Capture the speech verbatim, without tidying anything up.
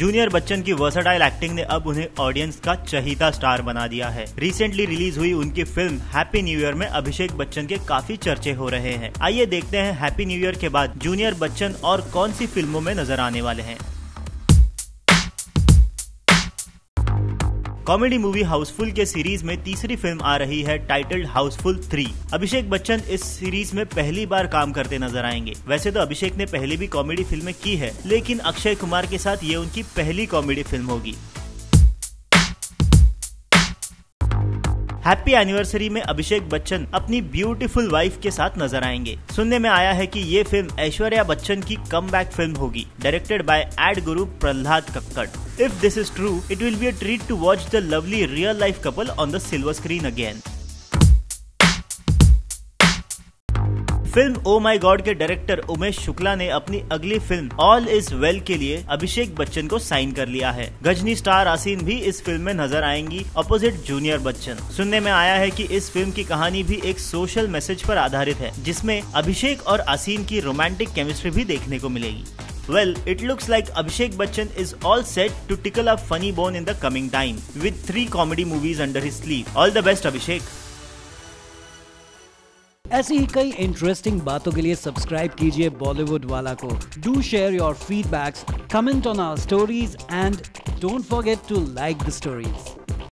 Junior Bachchan की versatile acting ने अब उन्हें ऑडियंस का चहीता स्टार बना दिया है। रिसेंटली रिलीज हुई उनकी फिल्म हैप्पी न्यू ईयर में अभिषेक बच्चन के काफी चर्चे हो रहे हैं। आइए देखते हैं हैप्पी न्यू ईयर के बाद जूनियर बच्चन और कौन सी फिल्मों में नजर आने वाले हैं। कॉमेडी मूवी हाउसफुल के सीरीज में तीसरी फिल्म आ रही है titled Housefull three. Abhishek Bachchan इस सीरीज में पहली बार काम करते नजर आएंगे। वैसे तो अभिषेक ने पहले भी कॉमेडी फिल्में की है, लेकिन अक्षय कुमार के साथ ये उनकी पहली कॉमेडी फिल्म होगी। हैप्पी एनिवर्सरी में अभिषेक बच्चन अपनी ब्यूटीफुल वाइफ के साथ नजर आएंगे। सुनने में आया है कि ये फिल्म ऐश्वर्या बच्चन की कमबैक फिल्म होगी, directed by ad guru Prahlad Kakkar. If this is true, it will be a treat to watch the lovely real life couple on the silver screen again. Film oh my God के director Umesh Shukla ने अपनी अगली film all is well के लिए अभिषेक बच्चन को sign कर लिया है। गजनी स्टार आसिन भी इस फिल्म में नजर आएंगी अपोजिट जूनियर बच्चन। सुनने में आया है कि इस फिल्म की कहानी भी एक सोशल मैसेज पर आधारित है, जिसमें अभिषेक और आसिन की रोमांटिक केमिस्ट्री भी देखने को मिलेगी। Well, it looks like Abhishek Bachchan is all set to tickle a funny bone in the coming time with three comedy movies under his sleeve. All the best, Abhishek. ऐसी ही कई interesting बातों के लिए subscribe कीजिए Bollywood वाला को। Do share your feedbacks, comment on our stories and don't forget to like the stories.